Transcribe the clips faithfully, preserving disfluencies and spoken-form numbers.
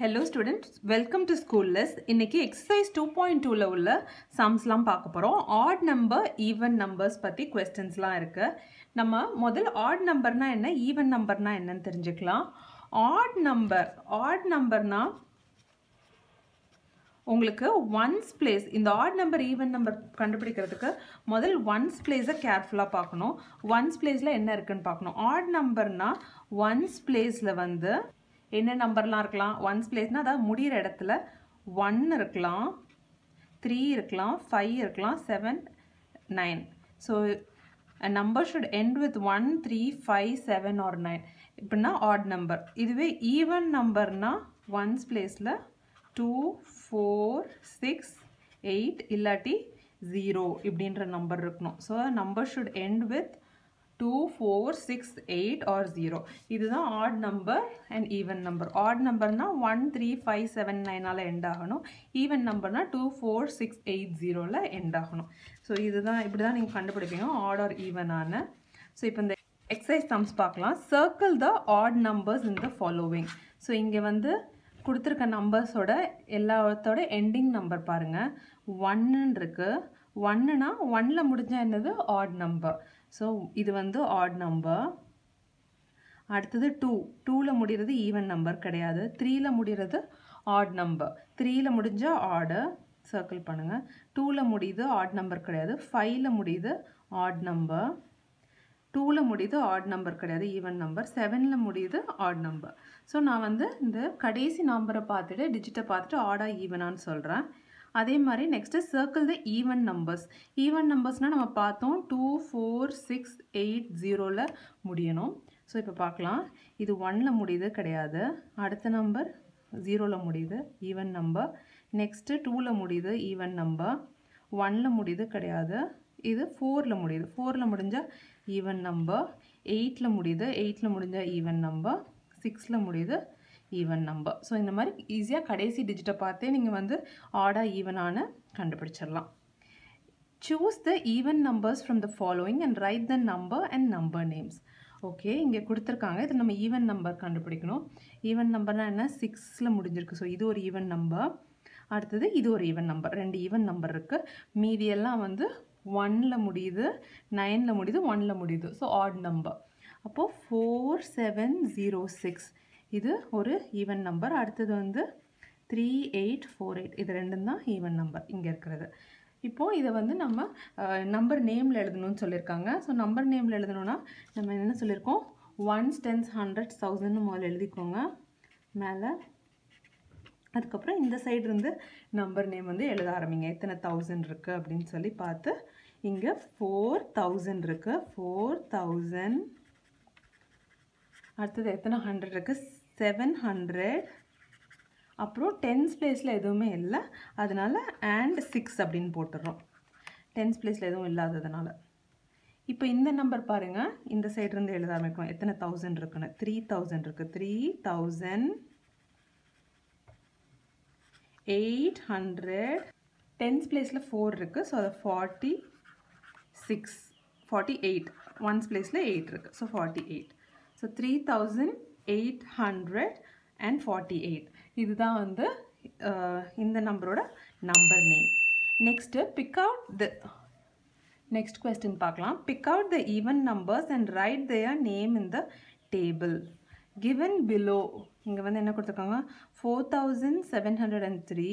Hello students, welcome to SchoolLess. இன்னைக்கு exercise two point two ல உள்ள sums லாம் பார்க்க போறோம். Odd number, even numbers பத்தி questions லாம் இருக்கு. நம்ம முதல் odd number னா என்ன, even number னா என்னன்னு தெரிஞ்சுக்கலாம். Odd number, odd number னா உங்களுக்கு ones place, இந்த odd number even number கண்டுபிடிக்கிறதுக்கு முதல் ones place கேர்ஃபுல்லா பார்க்கணும். Ones place ல என்ன இருக்குன்னு பார்க்கணும். Odd number னா ones place ல வந்து என்ன நம்பர்லாம் இருக்கலாம். ஒன்ஸ் பிளேஸ்னால் அதாவது முடிகிற இடத்துல ஒன் இருக்கலாம், த்ரீ இருக்கலாம், ஃபைவ் இருக்கலாம், seven, nine. So number should end with one, three, five, seven or nine. இப்படின்னா ஆட் நம்பர். இதுவே ஈவன் நம்பர்னால் ஒன்ஸ் பிளேஸில் டூ, ஃபோர், சிக்ஸ், எயிட் இல்லாட்டி ஜீரோ இப்படின்ற நம்பர் இருக்கணும். So number should end with two, four, six, eight or zero. This is the odd number and even number. Odd number na one, three, five, seven, nine ala end agano. Even number na two, four, six, eight, zero la end agano. So this is the ipdi dhaan neenga kandupidupinga odd or even ana. So ipo the exercise sums paakalam. Circle the odd numbers in the following. So inge vandu kuduthirukka numbers oda ella odathoda ending number parunga. one nu irukku. one na one la mudinja enadhu odd number. So இது வந்து odd number. அடுத்தது two, two முடிகிறது even number கிடையாது. three முடிகிறது odd number. three முடிஞ்சா odd, circle பண்ணுங்க. two முடியுது odd number கிடையாது. five முடியுது odd number. two முடியுது odd number கிடையாது, even number. seven முடியுது odd number. ஸோ நான் வந்து இந்த கடைசி நம்பரை பார்த்துட்டு டிஜிட்டை பார்த்துட்டு ஆடாக ஈவனான்னு சொல்கிறேன். அதே மாதிரி next circle the even numbers. Even நம்பர்ஸ்னால் நம்ம பார்த்தோம் டூ, ஃபோர், சிக்ஸ், எயிட், ஜீரோவில் முடியணும். ஸோ இப்போ பார்க்கலாம். இது ஒன்னில் முடியுது கிடையாது. அடுத்த நம்பர் ஜீரோவில் முடியுது, ஈவன் நம்பர். நெக்ஸ்ட்டு டூவில் முடியுது ஈவன் நம்பர். ஒன்னில் முடியுது கிடையாது. இது ஃபோரில் முடியுது. ஃபோரில் முடிஞ்சால் ஈவன் நம்பர். எயிட்டில் முடியுது, எயிட்டில் முடிஞ்சால் ஈவன் நம்பர். சிக்ஸில் முடியுது ஈவன் நம்பர். ஸோ இந்த மாதிரி ஈஸியாக கடைசி டிஜிட்டை பார்த்தே நீங்கள் வந்து ஆடாக ஈவனான கண்டுபிடிச்சிடலாம். Choose the even numbers from the following and write the number and number names. Okay, இங்கே கொடுத்துருக்காங்க. இது நம்ம ஈவன் நம்பர் கண்டுபிடிக்கணும். ஈவன் நம்பர்னால் என்ன, சிக்ஸில் முடிஞ்சிருக்கு. ஸோ இது ஒரு ஈவன் நம்பர். அடுத்தது இது ஒரு ஈவன் நம்பர். ரெண்டு ஈவன் நம்பர் இருக்குது. மீதியெல்லாம் வந்து ஒன்னில் முடியுது, நைனில் முடியுது, ஒன்னில் முடியுது. So odd number. அப்போது ஃபோர், செவன், ஜீரோ, சிக்ஸ் இது ஒரு ஈவன் நம்பர். அடுத்தது வந்து த்ரீ, எயிட், ஃபோர், எயிட் இது ரெண்டும் தான் ஈவன் நம்பர் இங்கே இருக்கிறது. இப்போது இதை வந்து நம்ம நம்பர் நேமில் எழுதணும்னு சொல்லியிருக்காங்க. ஸோ நம்பர் நேமில் எழுதணுன்னா நம்ம என்ன சொல்லியிருக்கோம், ஒன்ஸ், டென்ஸ், ஹண்ட்ரட்ஸ், தௌசண்ட்னு முதல்ல எழுதிக்கோங்க மேலே. அதுக்கப்புறம் இந்த சைடு இருந்து நம்பர் நேம் வந்து எழுத ஆரம்பிங்க. எத்தனை தௌசண்ட் இருக்குது அப்படின்னு சொல்லி பார்த்து இங்கே ஃபோர் தௌசண்ட் இருக்குது, ஃபோர் தௌசண்ட். அடுத்தது எத்தனை ஹண்ட்ரட் இருக்குது, செவன் ஹண்ட்ரட். அப்புறம் டென்ஸ் பிளேஸில் எதுவுமே இல்லை, அதனால் அண்ட் சிக்ஸ் அப்படின்னு போட்டுடுறோம். டென்ஸ் பிளேஸில் எதுவும் இல்லாததுனால இப்போ இந்த நம்பர் பாருங்கள். இந்த சைட்லேருந்து எழுத ஆரம்பிக்கணும். எத்தனை தௌசண்ட் இருக்குன்னு த்ரீ தௌசண்ட் இருக்குது, three thousand, eight hundred. Tens பிளேஸில் ஃபோர் இருக்குது. ஸோ அது forty six, forty eight. Ones பிளேஸில் எயிட் இருக்குது. So forty eight. So three thousand eight hundred and forty eight இதுதான் வந்து இந்த நம்பரோட number name. Next pick out the next question பார்க்கலாம். Pick out the even numbers and write their name in the table given below. இங்கே வந்து என்ன கொடுத்துருக்காங்க, four thousand seven hundred and three,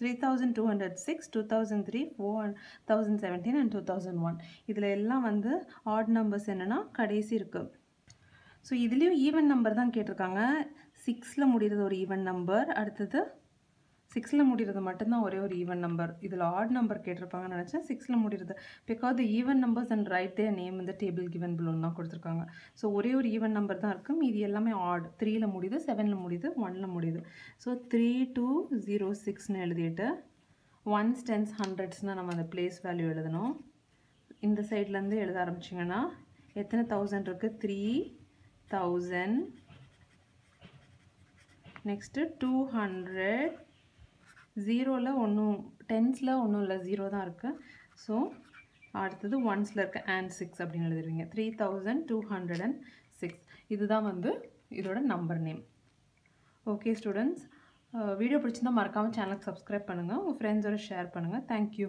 three thousand two hundred six, two thousand three, four thousand seventeen and two thousand one. இதில் எல்லாம் வந்து odd numbers என்னென்னா கடைசி இருக்குது. ஸோ இதுலேயும் ஈவன் நம்பர் தான் கேட்டிருக்காங்க. சிக்ஸில் முடிகிறது ஒரு ஈவன் நம்பர். அடுத்தது சிக்ஸில் முடிகிறது மட்டும்தான் ஒரே ஒரு ஈவன் நம்பர். இதில் ஆட் நம்பர் கேட்டிருப்பாங்கன்னு நினச்சேன். சிக்ஸில் முடிகிறது because the even numbers and write their name இந்த டேபிள் கிவன் பிலோன்னு தான் கொடுத்துருக்காங்க. ஸோ ஒரே ஒரு ஈவன் நம்பர் தான் இருக்கும், இது எல்லாமே ஆட். த்ரீயில் முடியுது, செவனில் முடியுது, ஒன்னில் முடியுது. ஸோ த்ரீ டூ ஜீரோ சிக்ஸ்ன்னு எழுதிட்டு ஒன்ஸ், டென்ஸ், ஹண்ட்ரட்ஸ்னால் நம்ம அந்த பிளேஸ் வேல்யூ எழுதணும். இந்த சைட்லேருந்து எழுத ஆரம்பிச்சிங்கன்னா எத்தனை தௌசண்ட் இருக்குது, three thousand, next two hundred, zero la onnu, tens la onnu illa zero da irukku. So அடுத்தது ones la irukku and six அப்படினு எழுதுவீங்க. three thousand two hundred and six இதுதான் வந்து இதோட number name. Okay students, uh, video pidichindha marakama channel ku subscribe pannunga, uga friends oda share pannunga. Thank you.